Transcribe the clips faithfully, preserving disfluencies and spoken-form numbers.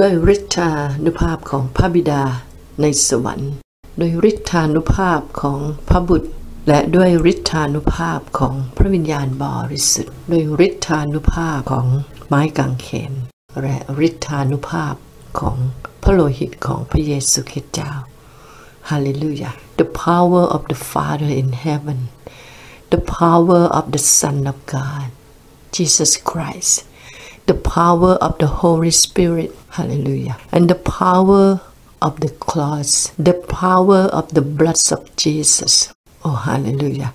ด้วยฤทธานุภาพของพระบิดาในสวรรค์ด้วยฤทธานุภาพของพระบุตรและด้วยฤทธานุภาพของพระวิญญาณบริสุทธิ์ด้วยฤทธานุภาพของไม้กางเขนและฤทธานุภาพของพระโลหิตของพระเยซูคริสต์เจ้าฮาเลลูยา The power of the Father in heaven The power of the Son of God Jesus Christ The power of the Holy Spirit Hallelujah and the power of the cross The power of the blood of Jesus Oh Hallelujah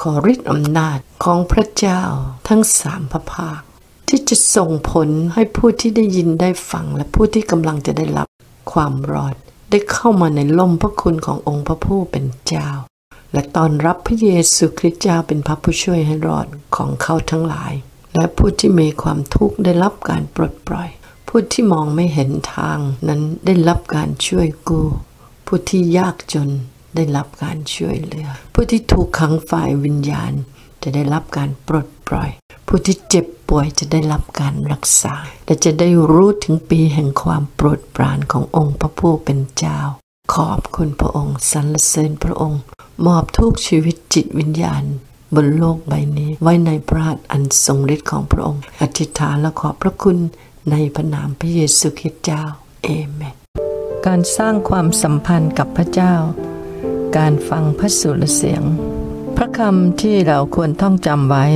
ขอฤทธิ์อำนาจของพระเจ้าทั้งสามพระภาคที่จะส่งผลให้ผู้ที่ได้ยินได้ฟังและผู้ที่กำลังจะได้รับความรอดได้เข้ามาในล่มพระคุณขององค์พระผู้เป็นเจ้าและต้อนรับพระเยซูคริสต์เจ้าเป็นพระผู้ช่วยให้รอดของเขาทั้งหลายและผู้ที่มีความทุกข์ได้รับการปลดปล่อยผู้ที่มองไม่เห็นทางนั้นได้รับการช่วยกู้ผู้ที่ยากจนได้รับการช่วยเหลือผู้ที่ถูกขังฝ่ายวิญญาณจะได้รับการปลดปล่อยผู้ที่เจ็บป่วยจะได้รับการรักษาและจะได้รู้ถึงปีแห่งความโปรดปรานขององค์พระผู้เป็นเจ้าขอบคุณพระองค์สรรเสริญพระองค์มอบทุกชีวิตจิตวิญญาณบนโลกใบนี้ไว้ในพระหัตถ์อันทรงฤทธิ์ของพระองค์อธิษฐานและขอบพระคุณในพระนามพระเยซูคริสต์เจ้าเอเมนการสร้างความสัมพันธ์กับพระเจ้าการฟังพระสุรเสียงพระคำที่เราควรท่องจำไว้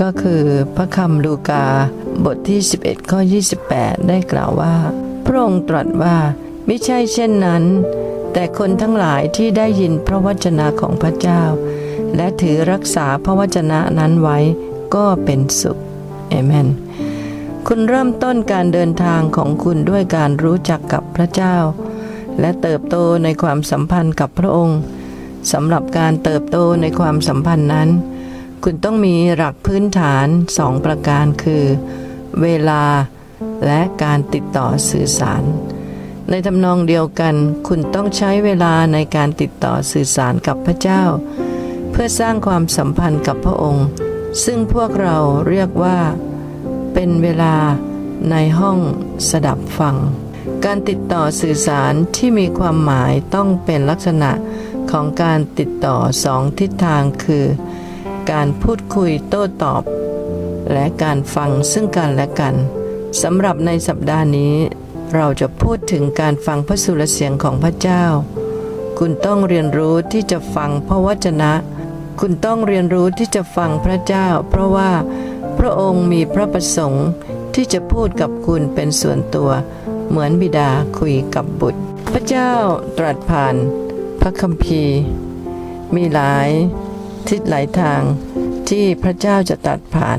ก็คือพระคำลูกาบทที่สิบเอ็ดข้อยี่สิบแปดได้กล่าวว่าพระองค์ตรัสว่าไม่ใช่เช่นนั้นแต่คนทั้งหลายที่ได้ยินพระวจนะของพระเจ้าและถือรักษาพระวจนะนั้นไว้ก็เป็นสุขอาเมนคุณเริ่มต้นการเดินทางของคุณด้วยการรู้จักกับพระเจ้าและเติบโตในความสัมพันธ์กับพระองค์สำหรับการเติบโตในความสัมพันธ์นั้นคุณต้องมีหลักพื้นฐานสองประการคือเวลาและการติดต่อสื่อสารในทำนองเดียวกันคุณต้องใช้เวลาในการติดต่อสื่อสารกับพระเจ้าเพื่อสร้างความสัมพันธ์กับพระองค์ซึ่งพวกเราเรียกว่าเป็นเวลาในห้องสดับฟังการติดต่อสื่อสารที่มีความหมายต้องเป็นลักษณะของการติดต่อสองทิศทางคือการพูดคุยโต้ตอบและการฟังซึ่งกันและกันสำหรับในสัปดาห์นี้เราจะพูดถึงการฟังพระสุรเสียงของพระเจ้าคุณต้องเรียนรู้ที่จะฟังพระวจนะคุณต้องเรียนรู้ที่จะฟังพระเจ้าเพราะว่าพระองค์มีพระประสงค์ที่จะพูดกับคุณเป็นส่วนตัวเหมือนบิดาคุยกับบุตรพระเจ้าตรัสผ่านพระคัมภีร์มีหลายทิศหลายทางที่พระเจ้าจะตรัสผ่าน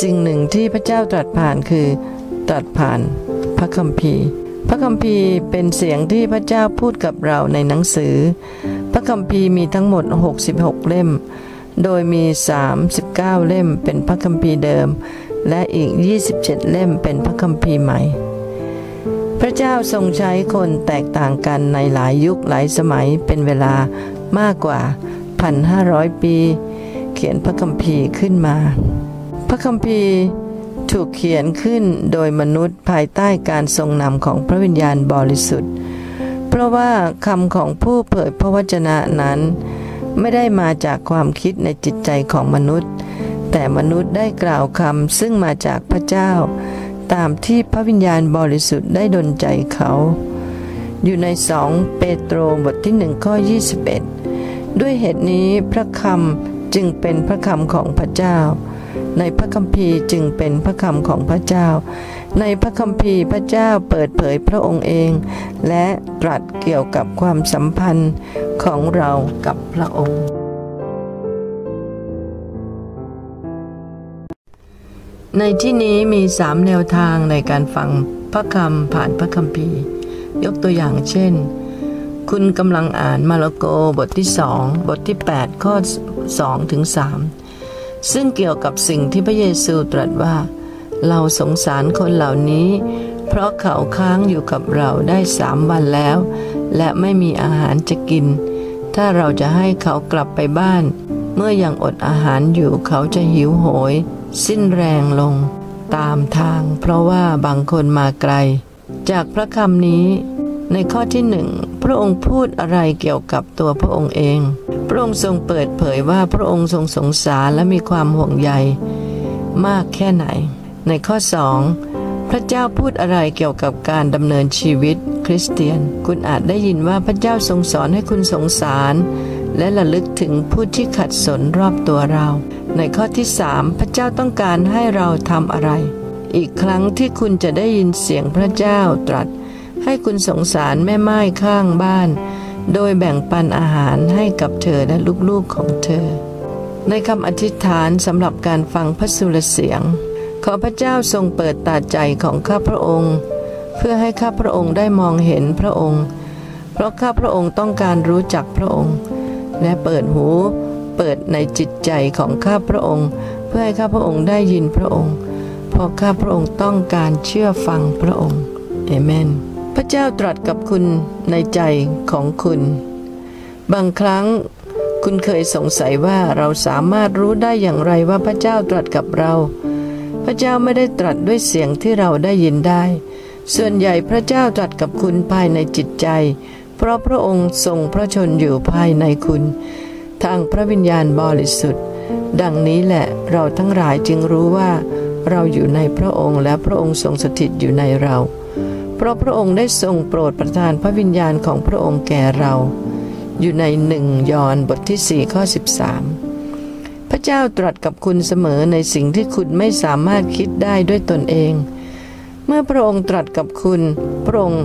สิ่งหนึ่งที่พระเจ้าตรัสผ่านคือตรัสผ่านพระคัมภีร์พระคัมภีร์เป็นเสียงที่พระเจ้าพูดกับเราในหนังสือพระคัมภีร์มีทั้งหมดหกสิบหกเล่มโดยมีสามสิบเก้าเล่มเป็นพระคัมภีร์เดิมและอีกยี่สิบเจ็ดเล่มเป็นพระคัมภีร์ใหม่พระเจ้าทรงใช้คนแตกต่างกันในหลายยุคหลายสมัยเป็นเวลามากกว่า หนึ่งพันห้าร้อย ปีเขียนพระคัมภีร์ขึ้นมาพระคัมภีร์ถูกเขียนขึ้นโดยมนุษย์ภายใต้การทรงนำของพระวิญญาณบริสุทธิ์เพราะว่าคำของผู้เผยพระวจนะนั้นไม่ได้มาจากความคิดในจิตใจของมนุษย์แต่มนุษย์ได้กล่าวคำซึ่งมาจากพระเจ้าตามที่พระวิญญาณบริสุทธิ์ได้ดลใจเขาอยู่ในสองเปโตรบทที่หนึ่งข้อยี่สิบเอ็ดด้วยเหตุนี้พระคำจึงเป็นพระคำของพระเจ้าในพระคัมภีร์จึงเป็นพระคำของพระเจ้าในพระคัมภีร์พระเจ้าเปิดเผยพระองค์เองและตรัสเกี่ยวกับความสัมพันธ์ของเรากับพระองค์ในที่นี้มีสามแนวทางในการฟังพระคำผ่านพระคัมภีร์ยกตัวอย่างเช่นคุณกำลังอ่านมาระโกบทที่สองบทที่แปดข้อสองถึงสามซึ่งเกี่ยวกับสิ่งที่พระเยซูตรัสว่าเราสงสารคนเหล่านี้เพราะเขาค้างอยู่กับเราได้สามวันแล้วและไม่มีอาหารจะกินถ้าเราจะให้เขากลับไปบ้านเมื่อยังอดอาหารอยู่เขาจะหิวโหยสิ้นแรงลงตามทางเพราะว่าบางคนมาไกล จากพระคำนี้ในข้อที่หนึ่งพระองค์พูดอะไรเกี่ยวกับตัวพระองค์เองพระองค์ทรงเปิดเผยว่าพระองค์ทรงสงสารและมีความห่วงใยมากแค่ไหนในข้อสองพระเจ้าพูดอะไรเกี่ยวกับการดำเนินชีวิตคริสเตียนคุณอาจได้ยินว่าพระเจ้าทรงสอนให้คุณสงสารและระลึกถึงผู้ที่ขัดสนรอบตัวเราในข้อที่สามพระเจ้าต้องการให้เราทำอะไรอีกครั้งที่คุณจะได้ยินเสียงพระเจ้าตรัสให้คุณสงสารแม่ไม้ข้างบ้านโดยแบ่งปันอาหารให้กับเธอและลูกๆของเธอในคำอธิษฐานสำหรับการฟังพระสุรเสียงขอพระเจ้าทรงเปิดตาใจของข้าพระองค์เพื่อให้ข้าพระองค์ได้มองเห็นพระองค์เพราะข้าพระองค์ต้องการรู้จักพระองค์และเปิดหูเปิดในจิตใจของข้าพระองค์เพื่อให้ข้าพระองค์ได้ยินพระองค์เพราะข้าพระองค์ต้องการเชื่อฟังพระองค์เอเมนพระเจ้าตรัสกับคุณในใจของคุณบางครั้งคุณเคยสงสัยว่าเราสามารถรู้ได้อย่างไรว่าพระเจ้าตรัสกับเราพระเจ้าไม่ได้ตรัสด้วยเสียงที่เราได้ยินได้ส่วนใหญ่พระเจ้าตรัสกับคุณภายในจิตใจเพราะพระองค์ทรงพระชนอยู่ภายในคุณทางพระวิญญาณบริสุทธิ์ดังนี้แหละเราทั้งหลายจึงรู้ว่าเราอยู่ในพระองค์และพระองค์ทรงสถิตอยู่ในเราเพราะพระองค์ได้ทรงโปรดประทานพระวิญญาณของพระองค์แก่เราอยู่ในหนึ่งยอห์นบทที่สี่ข้อสิบสามพระเจ้าตรัสกับคุณเสมอในสิ่งที่คุณไม่สามารถคิดได้ด้วยตนเองเมื่อพระองค์ตรัสกับคุณพระองค์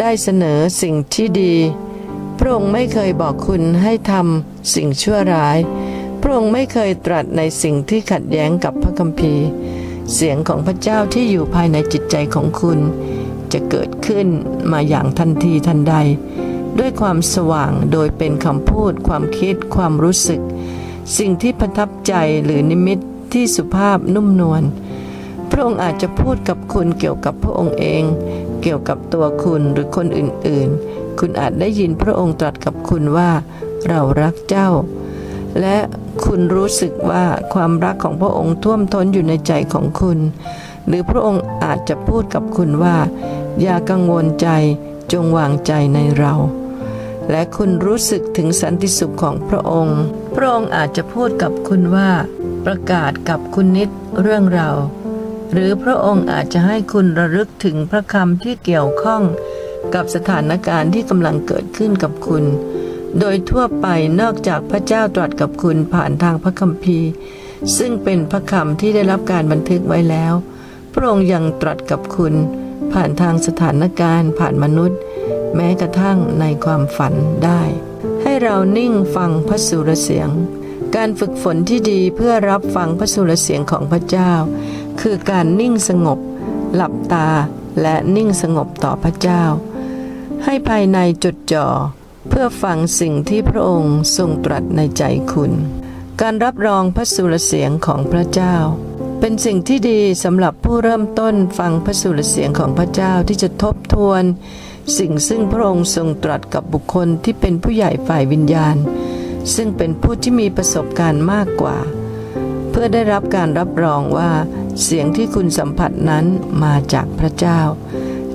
ได้เสนอสิ่งที่ดีพระองค์ไม่เคยบอกคุณให้ทำสิ่งชั่วร้ายพระองค์ไม่เคยตรัสในสิ่งที่ขัดแย้งกับพระคัมภีร์เสียงของพระเจ้าที่อยู่ภายในจิตใจของคุณจะเกิดขึ้นมาอย่างทันทีทันใดด้วยความสว่างโดยเป็นคำพูดความคิดความรู้สึกสิ่งที่ประทับใจหรือนิมิตที่สุภาพนุ่มนวลพระองค์อาจจะพูดกับคุณเกี่ยวกับพระองค์เองเกี่ยวกับตัวคุณหรือคนอื่นๆคุณอาจได้ยินพระองค์ตรัสกับคุณว่าเรารักเจ้าและคุณรู้สึกว่าความรักของพระองค์ท่วมท้นอยู่ในใจของคุณหรือพระองค์อาจจะพูดกับคุณว่าอย่ากังวลใจจงวางใจในเราและคุณรู้สึกถึงสันติสุขของพระองค์พระองค์อาจจะพูดกับคุณว่าประกาศกับคุณนิดเรื่องเราหรือพระองค์อาจจะให้คุณระลึกถึงพระคำที่เกี่ยวข้องกับสถานการณ์ที่กำลังเกิดขึ้นกับคุณโดยทั่วไปนอกจากพระเจ้าตรัสกับคุณผ่านทางพระคัมภีร์ซึ่งเป็นพระคำที่ได้รับการบันทึกไว้แล้วพระองค์ยังตรัสกับคุณผ่านทางสถานการณ์ผ่านมนุษย์แม้กระทั่งในความฝันได้ให้เรานิ่งฟังพระสุรเสียงการฝึกฝนที่ดีเพื่อรับฟังพระสุรเสียงของพระเจ้าคือการนิ่งสงบหลับตาและนิ่งสงบต่อพระเจ้าให้ภายในจดจ่อเพื่อฟังสิ่งที่พระองค์ทรงตรัสในใจคุณการรับรองพระสุรเสียงของพระเจ้าเป็นสิ่งที่ดีสำหรับผู้เริ่มต้นฟังพระสุรเสียงของพระเจ้าที่จะทบทวนสิ่งซึ่งพระองค์ทรงตรัสกับบุคคลที่เป็นผู้ใหญ่ฝ่ายวิญญาณซึ่งเป็นผู้ที่มีประสบการณ์มากกว่าเพื่อได้รับการรับรองว่าเสียงที่คุณสัมผัสนั้นมาจากพระเจ้า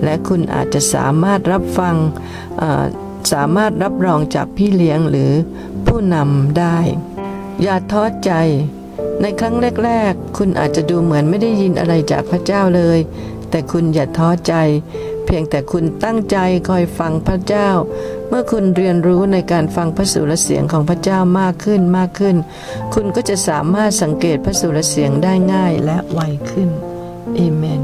และคุณอาจจะสามารถรับฟังสามารถรับรองจากพี่เลี้ยงหรือผู้นำได้อย่าท้อใจในครั้งแรกๆคุณอาจจะดูเหมือนไม่ได้ยินอะไรจากพระเจ้าเลยแต่คุณอย่าท้อใจเพียงแต่คุณตั้งใจคอยฟังพระเจ้าเมื่อคุณเรียนรู้ในการฟังพระสุรเสียงของพระเจ้ามากขึ้นมากขึ้นคุณก็จะสามารถสังเกตพระสุรเสียงได้ง่ายและไวขึ้นเอเมน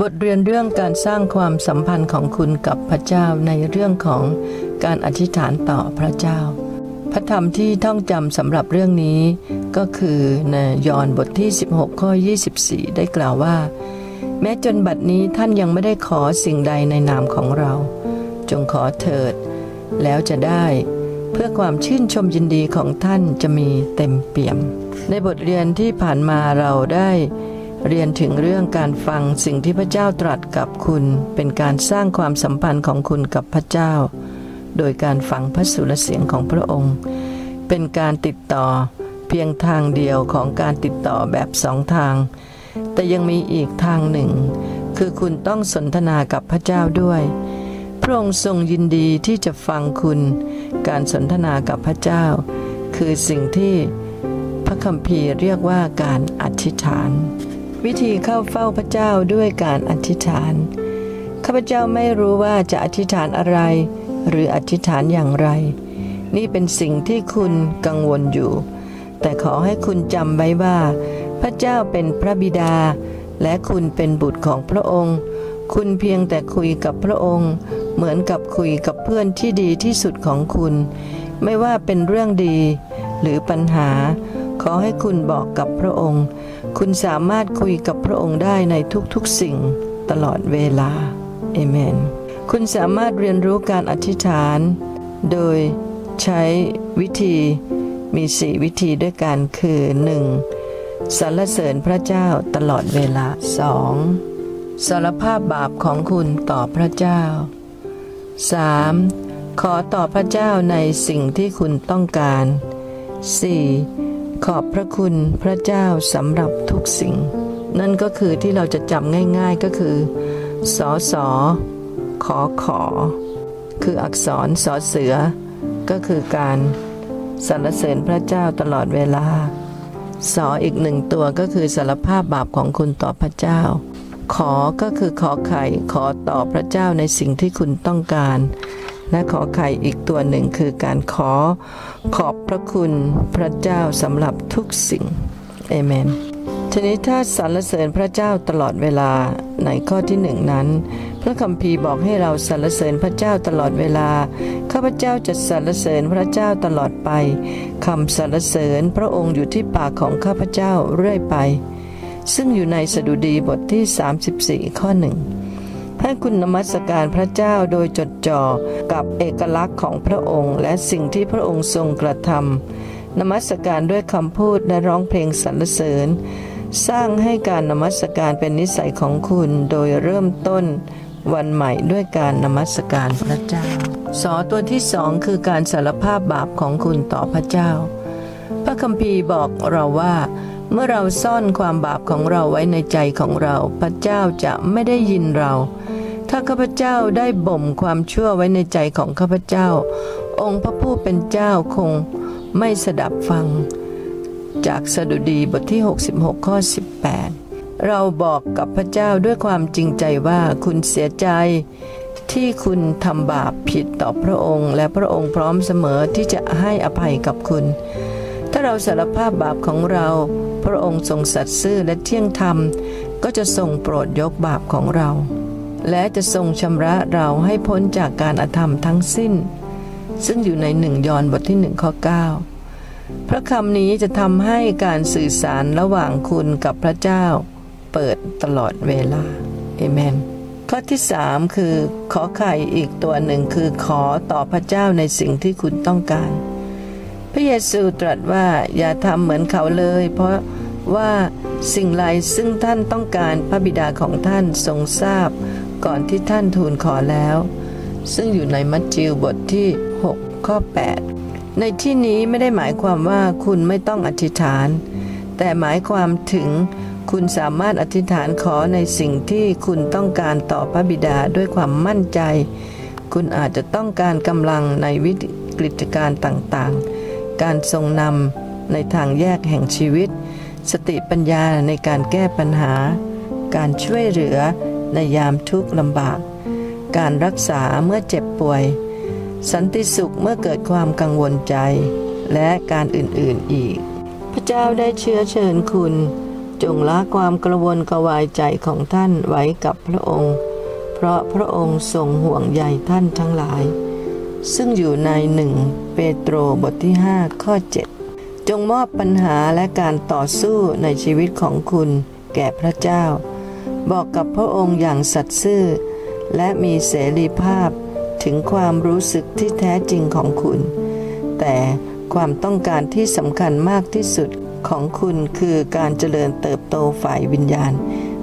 บทเรียนเรื่องการสร้างความสัมพันธ์ของคุณกับพระเจ้าในเรื่องของการอธิษฐานต่อพระเจ้าพระธรรมที่ท่องจำสำหรับเรื่องนี้ก็คือในยอห์นบทที่สิบหกข้อยี่สิบสี่ได้กล่าวว่าแม้จนบัดนี้ท่านยังไม่ได้ขอสิ่งใดในนามของเราจงขอเถิดแล้วจะได้เพื่อความชื่นชมยินดีของท่านจะมีเต็มเปี่ยมในบทเรียนที่ผ่านมาเราได้เรียนถึงเรื่องการฟังสิ่งที่พระเจ้าตรัสกับคุณเป็นการสร้างความสัมพันธ์ของคุณกับพระเจ้า โดยการฝังพระสุรเสียงของพระองค์เป็นการติดต่อเพียงทางเดียวของการติดต่อแบบสองทางแต่ยังมีอีกทางหนึ่งคือคุณต้องสนทนากับพระเจ้าด้วยพระองค์ทรงยินดีที่จะฟังคุณการสนทนากับพระเจ้าคือสิ่งที่พระคัมภีร์เรียกว่าการอธิษฐานวิธีเข้าเฝ้าพระเจ้าด้วยการอธิษฐานข้าพเจ้าไม่รู้ว่าจะอธิษฐานอะไรหรืออธิษฐานอย่างไรนี่เป็นสิ่งที่คุณกังวลอยู่แต่ขอให้คุณจำไว้ว่าพระเจ้าเป็นพระบิดาและคุณเป็นบุตรของพระองค์คุณเพียงแต่คุยกับพระองค์เหมือนกับคุยกับเพื่อนที่ดีที่สุดของคุณไม่ว่าเป็นเรื่องดีหรือปัญหาขอให้คุณบอกกับพระองค์คุณสามารถคุยกับพระองค์ได้ในทุกๆสิ่งตลอดเวลาเอเมนคุณสามารถเรียนรู้การอธิษฐานโดยใช้วิธีมีสี่วิธีด้วยกันคือ หนึ่ง. สรรเสริญพระเจ้าตลอดเวลา สอง. สารภาพบาปของคุณต่อพระเจ้า สาม. ขอต่อพระเจ้าในสิ่งที่คุณต้องการ สี่. ขอบพระคุณพระเจ้าสำหรับทุกสิ่งนั่นก็คือที่เราจะจำง่ายๆก็คือสอสอขอขอคืออักษรสอเสือก็คือการสรรเสริญพระเจ้าตลอดเวลาสออีกหนึ่งตัวก็คือสารภาพบาปของคุณต่อพระเจ้าขอก็คือขอไข่ขอต่อพระเจ้าในสิ่งที่คุณต้องการและขอไข่อีกตัวหนึ่งคือการขอขอบพระคุณพระเจ้าสำหรับทุกสิ่งเอเมนทีนี้ถ้าสรรเสริญพระเจ้าตลอดเวลาในข้อที่หนึ่งนั้นพระคัมภีร์บอกให้เราสรรเสริญพระเจ้าตลอดเวลาข้าพเจ้าจะสรรเสริญพระเจ้าตลอดไปคำสรรเสริญพระองค์อยู่ที่ปากของข้าพเจ้าเรื่อยไปซึ่งอยู่ในสดุดีบทที่สามสิบสี่ข้อหนึ่งให้คุณนมัสการพระเจ้าโดยจดจ่อกับเอกลักษณ์ของพระองค์และสิ่งที่พระองค์ทรงกระทำนมัสการด้วยคำพูดและร้องเพลงสรรเสริญสร้างให้การนมัสการเป็นนิสัยของคุณโดยเริ่มต้นวันใหม่ด้วยการนมัสการพระเจ้าสอตัวที่สองคือการสารภาพบาปของคุณต่อพระเจ้าพระคัมภีร์บอกเราว่าเมื่อเราซ่อนความบาปของเราไว้ในใจของเราพระเจ้าจะไม่ได้ยินเราถ้าข้าพเจ้าได้บ่มความชั่วไว้ในใจของข้าพเจ้าองค์พระผู้เป็นเจ้าคงไม่สดับฟังจากสดุดีบทที่หกสิบหกข้อสิบแปดเราบอกกับพระเจ้าด้วยความจริงใจว่าคุณเสียใจที่คุณทำบาปผิดต่อพระองค์และพระองค์พร้อมเสมอที่จะให้อภัยกับคุณถ้าเราสารภาพบาปของเราพระองค์ทรงสัตย์ซื่อและเที่ยงธรรมก็จะทรงโปรดยกบาปของเราและจะทรงชำระเราให้พ้นจากการอธรรมทั้งสิ้นซึ่งอยู่ในหนึ่งยอห์นบทที่หนึ่งข้อเก้าพระคำนี้จะทำให้การสื่อสารระหว่างคุณกับพระเจ้าเปิดตลอดเวลาเอเมนข้อที่สามคือขอไข่อีกตัวหนึ่งคือขอต่อพระเจ้าในสิ่งที่คุณต้องการพระเยซูตรัสว่าอย่าทำเหมือนเขาเลยเพราะว่าสิ่งไรซึ่งท่านต้องการพระบิดาของท่านทรงทราบก่อนที่ท่านทูลขอแล้วซึ่งอยู่ในมัทธิวบทที่หกข้อแปดในที่นี้ไม่ได้หมายความว่าคุณไม่ต้องอธิษฐานแต่หมายความถึงคุณสามารถอธิษฐานขอในสิ่งที่คุณต้องการต่อพระบิดาด้วยความมั่นใจคุณอาจจะต้องการกำลังในวิกฤตการณ์ต่างๆการทรงนำในทางแยกแห่งชีวิตสติปัญญาในการแก้ปัญหาการช่วยเหลือในยามทุกข์ลำบากการรักษาเมื่อเจ็บป่วยสันติสุขเมื่อเกิดความกังวลใจและการอื่นๆอีกพระเจ้าได้เชื้อเชิญคุณจงละความกระวนกระวายใจของท่านไว้กับพระองค์เพราะพระองค์ทรงห่วงใยท่านทั้งหลายซึ่งอยู่ในหนึ่งเปโตรบทที่ห้าข้อเจ็ดจงมอบปัญหาและการต่อสู้ในชีวิตของคุณแก่พระเจ้าบอกกับพระองค์อย่างสัตย์ซื่อและมีเสรีภาพถึงความรู้สึกที่แท้จริงของคุณแต่ความต้องการที่สำคัญมากที่สุดของคุณคือการเจริญเติบโตฝ่ายวิญญาณ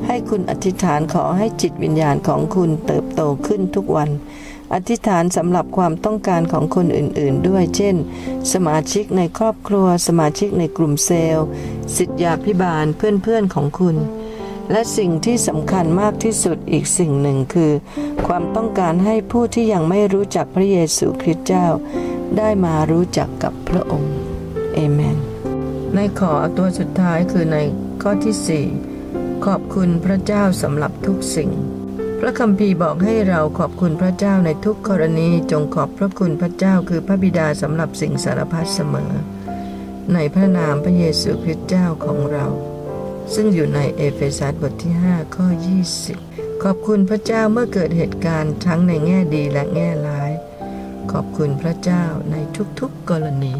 ให้คุณอธิษฐานขอให้จิตวิญญาณของคุณเติบโตขึ้นทุกวัน อธิษฐานสำหรับความต้องการของคนอื่นๆด้วยเช่นสมาชิกในครอบครัวสมาชิกในกลุ่มเซลล์ศิษยาภิบาลเพื่อนๆของคุณและสิ่งที่สำคัญมากที่สุดอีกสิ่งหนึ่งคือความต้องการให้ผู้ที่ยังไม่รู้จักพระเยซูคริสต์เจ้าได้มารู้จักกับพระองค์เอเมนในข้อตัวสุดท้ายคือในข้อที่สี่ขอบคุณพระเจ้าสำหรับทุกสิ่งพระคัมภีร์บอกให้เราขอบคุณพระเจ้าในทุกกรณีจงขอบพระคุณพระเจ้าคือพระบิดาสำหรับสิ่งสารพัดเสมอในพระนามพระเยซูคริสต์เจ้าของเราซึ่งอยู่ในเอเฟซัสบทที่ห้าข้อยี่สิบขอบคุณพระเจ้าเมื่อเกิดเหตุการณ์ทั้งในแง่ดีและแง่ร้ายขอบคุณพระเจ้าในทุกๆกรณี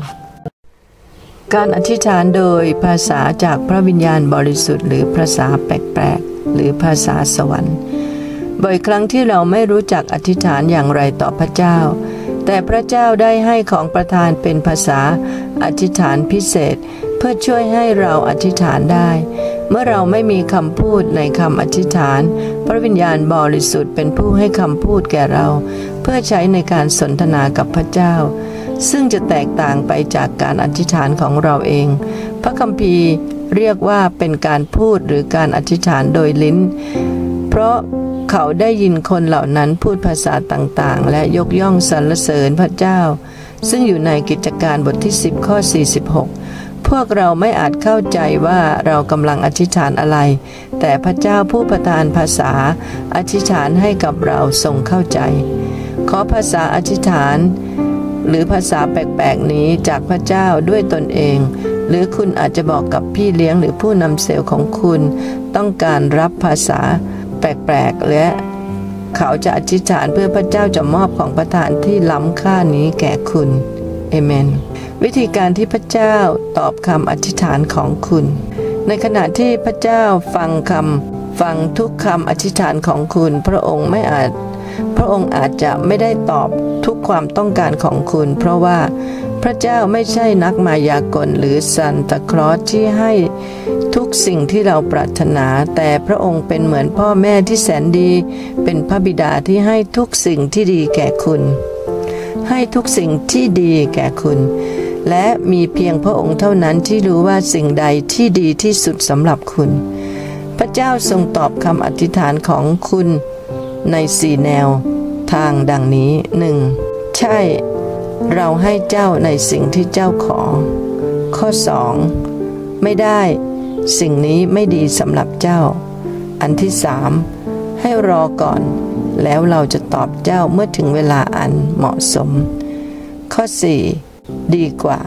การอธิษฐานโดยภาษาจากพระวิญญาณบริสุทธิ์หรือภาษาแปลกๆหรือภาษาสวรรค์บ่อยครั้งที่เราไม่รู้จักอธิษฐานอย่างไรต่อพระเจ้าแต่พระเจ้าได้ให้ของประทานเป็นภาษาอธิษฐานพิเศษเพื่อช่วยให้เราอธิษฐานได้เมื่อเราไม่มีคำพูดในคำอธิษฐานพระวิญญาณบริสุทธิ์เป็นผู้ให้คำพูดแก่เราเพื่อใช้ในการสนทนากับพระเจ้าซึ่งจะแตกต่างไปจากการอธิษฐานของเราเองพระคัมภีร์เรียกว่าเป็นการพูดหรือการอธิษฐานโดยลิ้นเพราะเขาได้ยินคนเหล่านั้นพูดภาษาต่างๆและยกย่องสรรเสริญพระเจ้าซึ่งอยู่ในกิจการบทที่สิบข้อสี่สิบหกพวกเราไม่อาจเข้าใจว่าเรากำลังอธิษฐานอะไรแต่พระเจ้าผู้ประทานภาษาอธิษฐานให้กับเราทรงเข้าใจขอภาษาอธิษฐานหรือภาษาแปลกๆนี้จากพระเจ้าด้วยตนเองหรือคุณอาจจะบอกกับพี่เลี้ยงหรือผู้นำเซลล์ของคุณต้องการรับภาษาแปลกๆและเขาจะอธิษฐานเพื่อพระเจ้าจะมอบของประทานที่ล้ำค่านี้แก่คุณเอเมนวิธีการที่พระเจ้าตอบคำอธิษฐานของคุณในขณะที่พระเจ้าฟังคำฟังทุกคำอธิษฐานของคุณพระองค์ไม่อาจพระองค์อาจจะไม่ได้ตอบทุกความต้องการของคุณเพราะว่าพระเจ้าไม่ใช่นักมายากลหรือซานตาคลอสที่ให้ทุกสิ่งที่เราปรารถนาแต่พระองค์เป็นเหมือนพ่อแม่ที่แสนดีเป็นพระบิดาที่ให้ทุกสิ่งที่ดีแก่คุณให้ทุกสิ่งที่ดีแก่คุณและมีเพียงพระองค์เท่านั้นที่รู้ว่าสิ่งใดที่ดีที่สุดสำหรับคุณพระเจ้าทรงตอบคำอธิษฐานของคุณในสี่แนวทางดังนี้ หนึ่ง. ใช่เราให้เจ้าในสิ่งที่เจ้าขอข้อ สอง. ไม่ได้สิ่งนี้ไม่ดีสำหรับเจ้าอันที่ สาม. ให้รอก่อนแล้วเราจะตอบเจ้าเมื่อถึงเวลาอันเหมาะสมข้อ สี่. ดีกว่า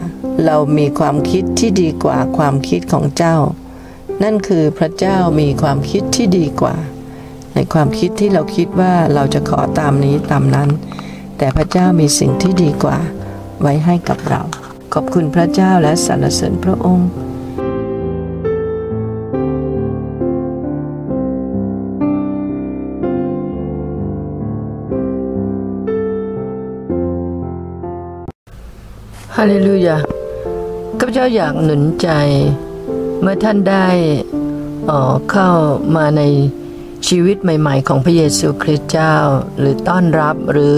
เรามีความคิดที่ดีกว่าความคิดของเจ้านั่นคือพระเจ้ามีความคิดที่ดีกว่าในความคิดที่เราคิดว่าเราจะขอตามนี้ตามนั้นแต่พระเจ้ามีสิ่งที่ดีกว่าไว้ให้กับเราขอบคุณพระเจ้าและสรรเสริญพระองค์ฮาเลลูยาข้าพเจ้าอยากหนุนใจเมื่อท่านได้เข้ามาในชีวิตใหม่ๆของพระเยซูคริสต์เจ้าหรือต้อนรับหรือ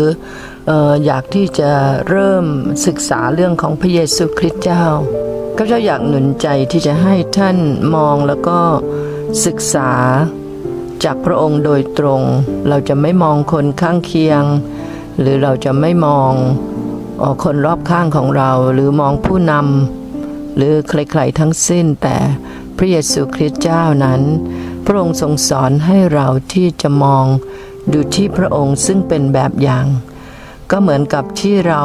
เอ่ออยากที่จะเริ่มศึกษาเรื่องของพระเยซูคริสต์เจ้าข้าพเจ้าอยากหนุนใจที่จะให้ท่านมองแล้วก็ศึกษาจากพระองค์โดยตรงเราจะไม่มองคนข้างเคียงหรือเราจะไม่มองคนรอบข้างของเราหรือมองผู้นำหรือใครๆทั้งสิ้นแต่พระเยซูคริสต์เจ้านั้นพระองค์ทรงสอนให้เราที่จะมองดูที่พระองค์ซึ่งเป็นแบบอย่างก็เหมือนกับที่เรา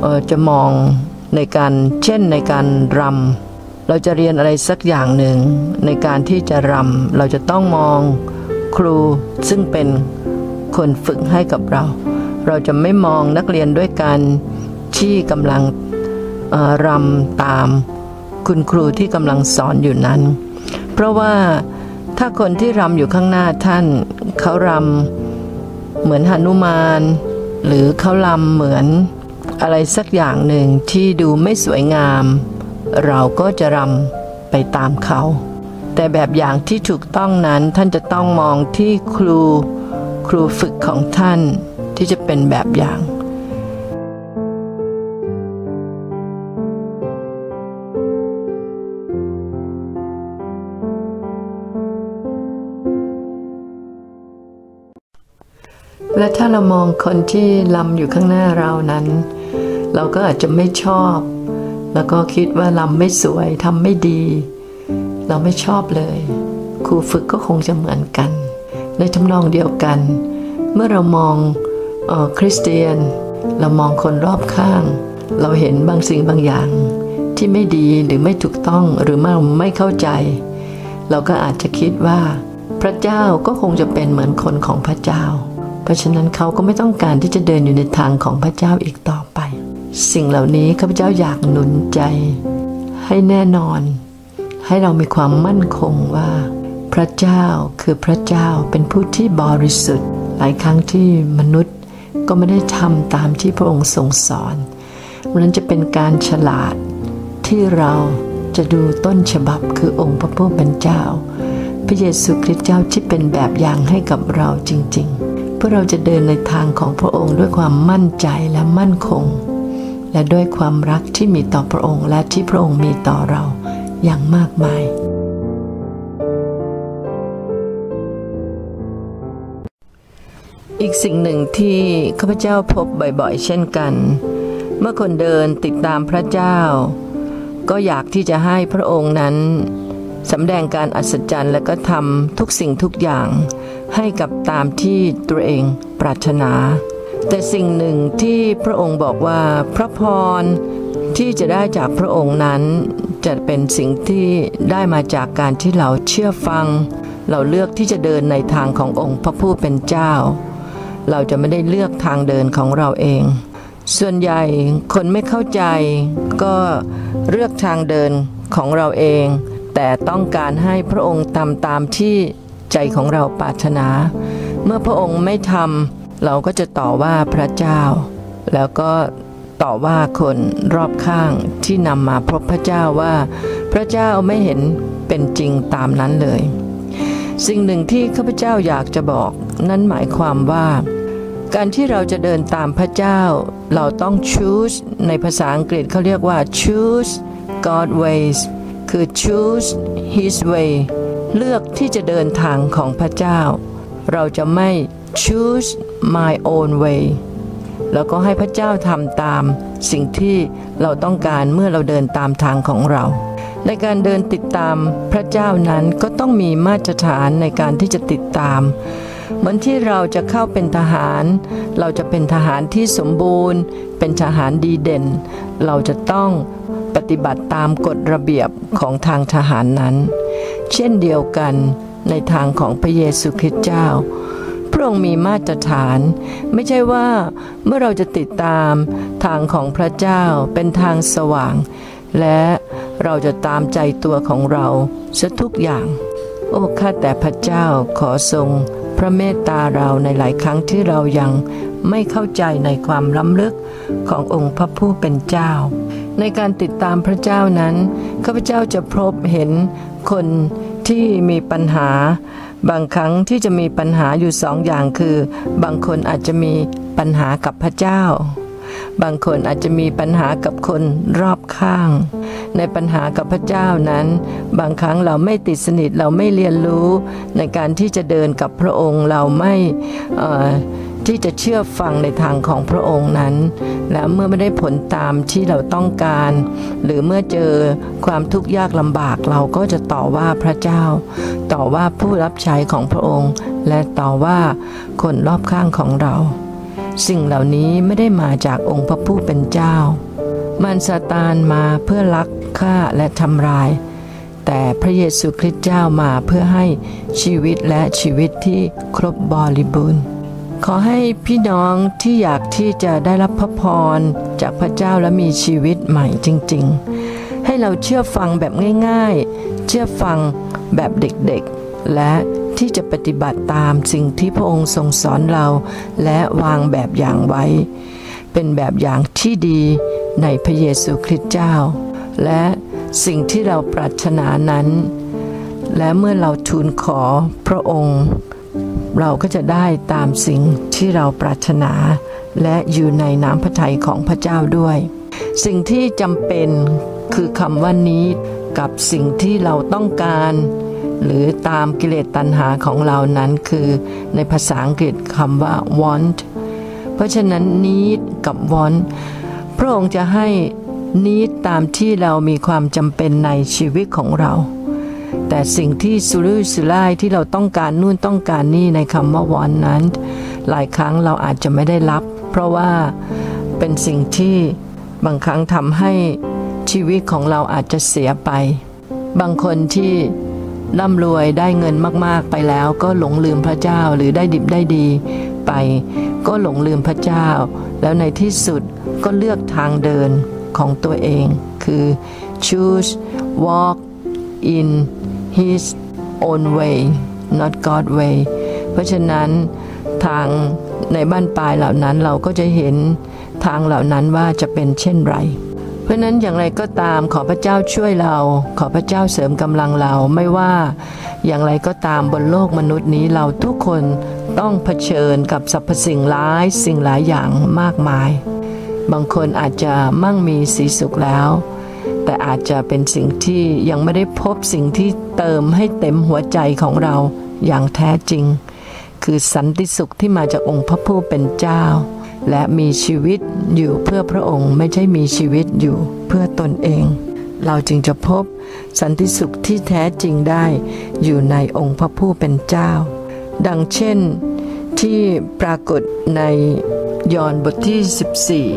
เอ่อจะมองในการเช่นในการรำเราจะเรียนอะไรสักอย่างหนึ่งในการที่จะรำเราจะต้องมองครูซึ่งเป็นคนฝึกให้กับเราเราจะไม่มองนักเรียนด้วยกันที่กำลังเอ่อรำตามคุณครูที่กำลังสอนอยู่นั้นเพราะว่าถ้าคนที่รำอยู่ข้างหน้าท่านเขารำเหมือนหนุมานหรือเขารำเหมือนอะไรสักอย่างหนึ่งที่ดูไม่สวยงามเราก็จะรำไปตามเขาแต่แบบอย่างที่ถูกต้องนั้นท่านจะต้องมองที่ครูครูฝึกของท่าน ที่จะเป็นแบบอย่างและถ้าเรามองคนที่ลำอยู่ข้างหน้าเรานั้นเราก็อาจจะไม่ชอบแล้วก็คิดว่าลำไม่สวยทำไม่ดีเราไม่ชอบเลยครูฝึกก็คงจะเหมือนกันในทำนองเดียวกันเมื่อเรามองเอ่อคริสเตียนเรามองคนรอบข้างเราเห็นบางสิ่งบางอย่างที่ไม่ดีหรือไม่ถูกต้องหรือเราไม่เข้าใจเราก็อาจจะคิดว่าพระเจ้าก็คงจะเป็นเหมือนคนของพระเจ้าเพราะฉะนั้นเขาก็ไม่ต้องการที่จะเดินอยู่ในทางของพระเจ้าอีกต่อไปสิ่งเหล่านี้ข้าพเจ้าอยากหนุนใจให้แน่นอนให้เรามีความมั่นคงว่าพระเจ้าคือพระเจ้าเป็นผู้ที่บริสุทธิ์หลายครั้งที่มนุษย์ก็ไม่ได้ทำตามที่พระองค์ทรงสอนนั้นจะเป็นการฉลาดที่เราจะดูต้นฉบับคือองค์พระผู้เป็นเจ้าพระเยซูคริสต์เจ้าที่เป็นแบบอย่างให้กับเราจริงๆเพื่อเราจะเดินในทางของพระองค์ด้วยความมั่นใจและมั่นคงและด้วยความรักที่มีต่อพระองค์และที่พระองค์มีต่อเราอย่างมากมายอีกสิ่งหนึ่งที่ข้าพเจ้าพบบ่อยๆเช่นกันเมื่อคนเดินติดตามพระเจ้าก็อยากที่จะให้พระองค์นั้นสำแดงการอัศจรรย์และก็ทำทุกสิ่งทุกอย่างให้กับตามที่ตัวเองปรารถนาแต่สิ่งหนึ่งที่พระองค์บอกว่าพระพรที่จะได้จากพระองค์นั้นจะเป็นสิ่งที่ได้มาจากการที่เราเชื่อฟังเราเลือกที่จะเดินในทางขององค์พระผู้เป็นเจ้าเราจะไม่ได้เลือกทางเดินของเราเองส่วนใหญ่คนไม่เข้าใจก็เลือกทางเดินของเราเองแต่ต้องการให้พระองค์ทำตามที่ใจของเราปรารถนาเมื่อพระองค์ไม่ทำเราก็จะต่อว่าพระเจ้าแล้วก็ต่อว่าคนรอบข้างที่นำมาพบพระเจ้าว่าพระเจ้าไม่เห็นเป็นจริงตามนั้นเลยสิ่งหนึ่งที่ข้าพเจ้าอยากจะบอกนั้นหมายความว่าการที่เราจะเดินตามพระเจ้าเราต้อง choose ในภาษาอังกฤษเขาเรียกว่า choose God ways คือ choose His way เลือกที่จะเดินทางของพระเจ้าเราจะไม่ choose my own way แล้วก็ให้พระเจ้าทำตามสิ่งที่เราต้องการเมื่อเราเดินตามทางของเราในการเดินติดตามพระเจ้านั้นก็ต้องมีมาตรฐานในการที่จะติดตามเหมือนที่เราจะเข้าเป็นทหารเราจะเป็นทหารที่สมบูรณ์เป็นทหารดีเด่นเราจะต้องปฏิบัติตามกฎระเบียบของทางทหารนั้นเช่นเดียวกันในทางของพระเยซูคริสต์เจ้าพระองค์มีมาตรฐานไม่ใช่ว่าเมื่อเราจะติดตามทางของพระเจ้าเป็นทางสว่างและเราจะตามใจตัวของเราซะทุกอย่างโอ้ข้าแต่พระเจ้าขอทรงพระเมตตาเราในหลายครั้งที่เรายังไม่เข้าใจในความล้ำลึกขององค์พระผู้เป็นเจ้าในการติดตามพระเจ้านั้นข้าพเจ้าจะพบเห็นคนที่มีปัญหาบางครั้งที่จะมีปัญหาอยู่สองอย่างคือบางคนอาจจะมีปัญหากับพระเจ้าบางคนอาจจะมีปัญหากับคนรอบข้างในปัญหากับพระเจ้านั้นบางครั้งเราไม่ติดสนิทเราไม่เรียนรู้ในการที่จะเดินกับพระองค์เราไม่เอ่อที่จะเชื่อฟังในทางของพระองค์นั้นและเมื่อไม่ได้ผลตามที่เราต้องการหรือเมื่อเจอความทุกข์ยากลำบากเราก็จะต่อว่าพระเจ้าต่อว่าผู้รับใช้ของพระองค์และต่อว่าคนรอบข้างของเราสิ่งเหล่านี้ไม่ได้มาจากองค์พระผู้เป็นเจ้ามารซาตานมาเพื่อลักฆ่าและทำลายแต่พระเยซูคริสต์เจ้ามาเพื่อให้ชีวิตและชีวิตที่ครบบริบูรณ์ขอให้พี่น้องที่อยากที่จะได้รับพระพรจากพระเจ้าและมีชีวิตใหม่จริงๆให้เราเชื่อฟังแบบง่ายๆเชื่อฟังแบบเด็กๆและที่จะปฏิบัติตามสิ่งที่พระองค์ทรงสอนเราและวางแบบอย่างไว้เป็นแบบอย่างที่ดีในพระเยซูคริสต์เจ้าและสิ่งที่เราปรารถนานั้นและเมื่อเราทูลขอพระองค์ เราก็จะได้ตามสิ่งที่เราปรารถนาและอยู่ในน้ำพระทัยของพระเจ้าด้วยสิ่งที่จำเป็นคือคำว่านี้กับสิ่งที่เราต้องการหรือตามกิเลสตัณหาของเรานั้นคือในภาษาอังกฤษคำว่า want เพราะฉะนั้น need กับ want พระองค์จะให้ need ตามที่เรามีความจำเป็นในชีวิตของเราแต่สิ่งที่สุรุ่ยสุร่ายที่เราต้องการนู่นต้องการนี่ในคำว่า want นั้นหลายครั้งเราอาจจะไม่ได้รับเพราะว่าเป็นสิ่งที่บางครั้งทำให้ชีวิตของเราอาจจะเสียไปบางคนที่ร่ำรวยได้เงินมากๆไปแล้วก็หลงลืมพระเจ้าหรือได้ดิบได้ดีไปก็หลงลืมพระเจ้าแล้วในที่สุดก็เลือกทางเดินของตัวเองคือ choose walk in his own way not God's way เพราะฉะนั้นทางในบ้านปลายเหล่านั้นเราก็จะเห็นทางเหล่านั้นว่าจะเป็นเช่นไรเพราะนั้นอย่างไรก็ตามขอพระเจ้าช่วยเราขอพระเจ้าเสริมกำลังเราไม่ว่าอย่างไรก็ตามบนโลกมนุษย์นี้เราทุกคนต้องเผชิญกับสรรพสิ่งร้ายสิ่งหลายอย่างมากมายบางคนอาจจะมั่งมีสีสุขแล้วแต่อาจจะเป็นสิ่งที่ยังไม่ได้พบสิ่งที่เติมให้เต็มหัวใจของเราอย่างแท้จริงคือสันติสุขที่มาจากองค์พระผู้เป็นเจ้าและมีชีวิตอยู่เพื่อพระองค์ไม่ใช่มีชีวิตอยู่เพื่อตนเองเราจึงจะพบสันติสุขที่แท้จริงได้อยู่ในองค์พระผู้เป็นเจ้าดังเช่นที่ปรากฏในยอห์นบทที่สิบสี่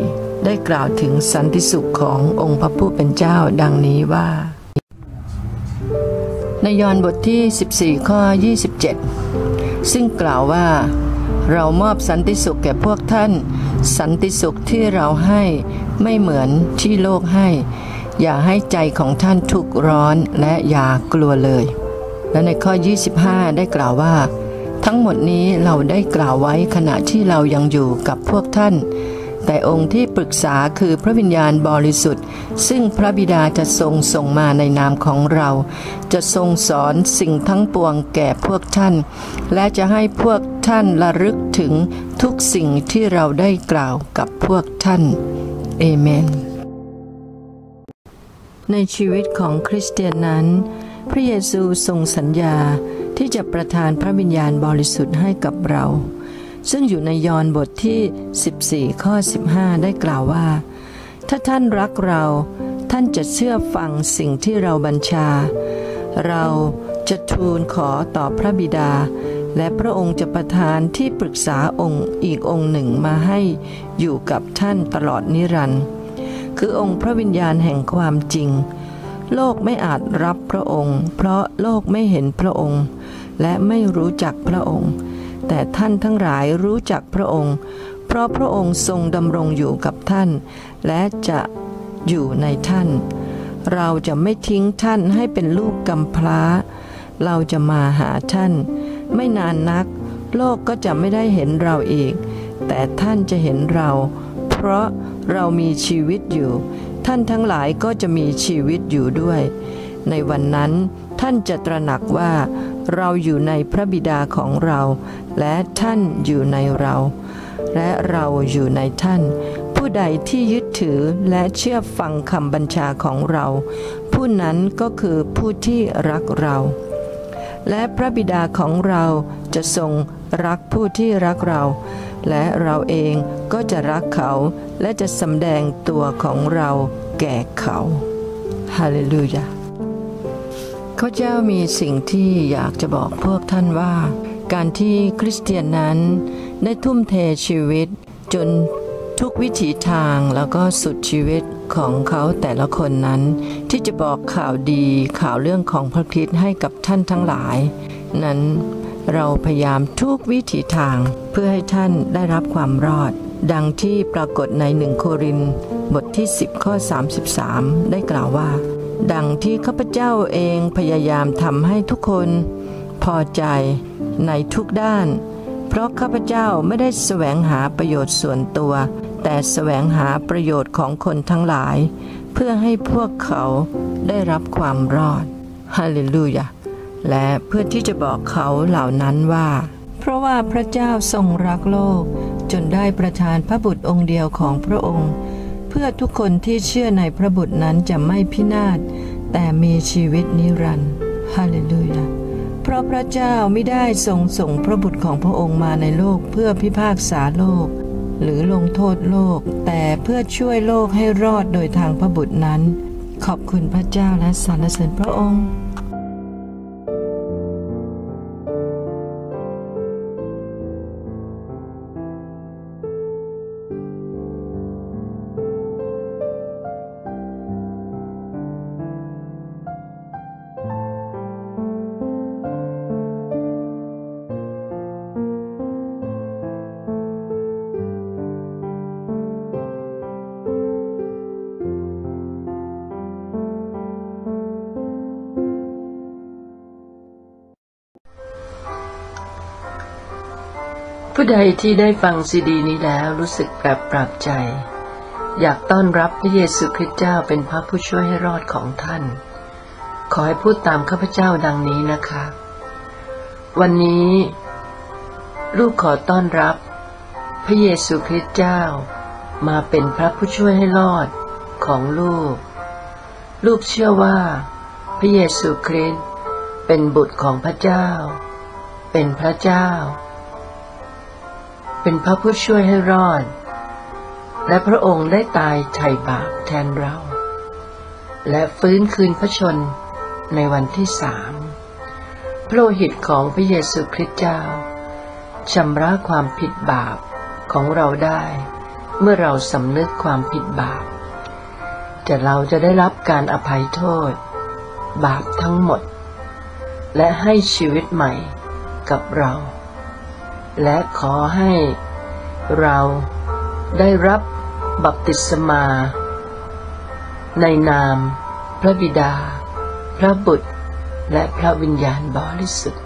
ได้กล่าวถึงสันติสุขขององค์พระผู้เป็นเจ้าดังนี้ว่าในยอห์นบทที่สิบสี่ข้อยี่สิบเจ็ดซึ่งกล่าวว่าเรามอบสันติสุขแก่พวกท่านสันติสุขที่เราให้ไม่เหมือนที่โลกให้อย่าให้ใจของท่านทุกข์ร้อนและอย่ากลัวเลยและในข้อยี่สิบห้าได้กล่าวว่าทั้งหมดนี้เราได้กล่าวไว้ขณะที่เรายังอยู่กับพวกท่านแต่องค์ที่ปรึกษาคือพระวิญญาณบริสุทธิ์ซึ่งพระบิดาจะทรงส่งมาในนามของเราจะทรงสอนสิ่งทั้งปวงแก่พวกท่านและจะให้พวกท่านระลึกถึงทุกสิ่งที่เราได้กล่าวกับพวกท่านเอเมนในชีวิตของคริสเตียนนั้นพระเยซูทรงสัญญาที่จะประทานพระวิญญาณบริสุทธิ์ให้กับเราซึ่งอยู่ในยอห์นบทที่สิบสี่ข้อสิบห้าได้กล่าวว่าถ้าท่านรักเราท่านจะเชื่อฟังสิ่งที่เราบัญชาเราจะทูลขอต่อพระบิดาและพระองค์จะประทานที่ปรึกษาองค์อีกองค์หนึ่งมาให้อยู่กับท่านตลอดนิรันดร์คือองค์พระวิญญาณแห่งความจริงโลกไม่อาจรับพระองค์เพราะโลกไม่เห็นพระองค์และไม่รู้จักพระองค์แต่ท่านทั้งหลายรู้จักพระองค์เพราะพระองค์ทรงดำรงอยู่กับท่านและจะอยู่ในท่านเราจะไม่ทิ้งท่านให้เป็นลูกกำพร้าเราจะมาหาท่านไม่นานนักโลกก็จะไม่ได้เห็นเราอีกแต่ท่านจะเห็นเราเพราะเรามีชีวิตอยู่ท่านทั้งหลายก็จะมีชีวิตอยู่ด้วยในวันนั้นท่านจะตระหนักว่าเราอยู่ในพระบิดาของเราและท่านอยู่ในเราและเราอยู่ในท่านผู้ใดที่ยึดถือและเชื่อฟังคำบัญชาของเราผู้นั้นก็คือผู้ที่รักเราและพระบิดาของเราจะทรงรักผู้ที่รักเราและเราเองก็จะรักเขาและจะสำแดงตัวของเราแก่เขาฮาเลลูยาข้าเจ้ามีสิ่งที่อยากจะบอกพวกท่านว่าการที่คริสเตียนนั้นได้ทุ่มเทชีวิตจนทุกวิถีทางแล้วก็สุดชีวิตของเขาแต่ละคนนั้นที่จะบอกข่าวดีข่าวเรื่องของพระคริสต์ให้กับท่านทั้งหลายนั้นเราพยายามทุกวิถีทางเพื่อให้ท่านได้รับความรอดดังที่ปรากฏในหนึ่งโครินธ์บทที่สิบข้อสามสิบสามได้กล่าวว่าดังที่ข้าพเจ้าเองพยายามทำให้ทุกคนพอใจในทุกด้านเพราะข้าพเจ้าไม่ได้แสวงหาประโยชน์ส่วนตัวแต่แสวงหาประโยชน์ของคนทั้งหลายเพื่อให้พวกเขาได้รับความรอดฮาเลลูยาและเพื่อที่จะบอกเขาเหล่านั้นว่า เพราะว่าพระเจ้าทรงรักโลกจนได้ประทานพระบุตรองค์เดียวของพระองค์เพื่อทุกคนที่เชื่อในพระบุตรนั้นจะไม่พินาศแต่มีชีวิตนิรันดร์ฮาเลลูยาเพราะพระเจ้าไม่ได้ทรงส่งพระบุตรของพระองค์มาในโลกเพื่อพิพากษาโลกหรือลงโทษโลกแต่เพื่อช่วยโลกให้รอดโดยทางพระบุตรนั้นขอบคุณพระเจ้าและสรรเสริญพระองค์ผู้ใดที่ได้ฟังซีดีนี้แล้วรู้สึกแบบปรับใจอยากต้อนรับพระเยซูคริสต์เจ้าเป็นพระผู้ช่วยให้รอดของท่านขอให้พูดตามข้าพเจ้าดังนี้นะคะวันนี้ลูกขอต้อนรับพระเยซูคริสต์เจ้ามาเป็นพระผู้ช่วยให้รอดของลูกลูกเชื่อว่าพระเยซูคริสต์เป็นบุตรของพระเจ้าเป็นพระเจ้าเป็นพระผู้ช่วยให้รอดและพระองค์ได้ตายไถ่บาปแทนเราและฟื้นคืนพระชนในวันที่สามพระโลหิตของพระเยซูคริสต์เจ้าชำระความผิดบาปของเราได้เมื่อเราสำนึกความผิดบาปแต่เราจะได้รับการอภัยโทษบาปทั้งหมดและให้ชีวิตใหม่กับเราและขอให้เราได้รับบัพติศมาในนามพระบิดาพระบุตรและพระวิญญาณบริสุทธิ์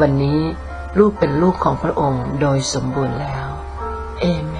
วันนี้ลูกเป็นลูกของพระองค์โดยสมบูรณ์แล้วเอเมน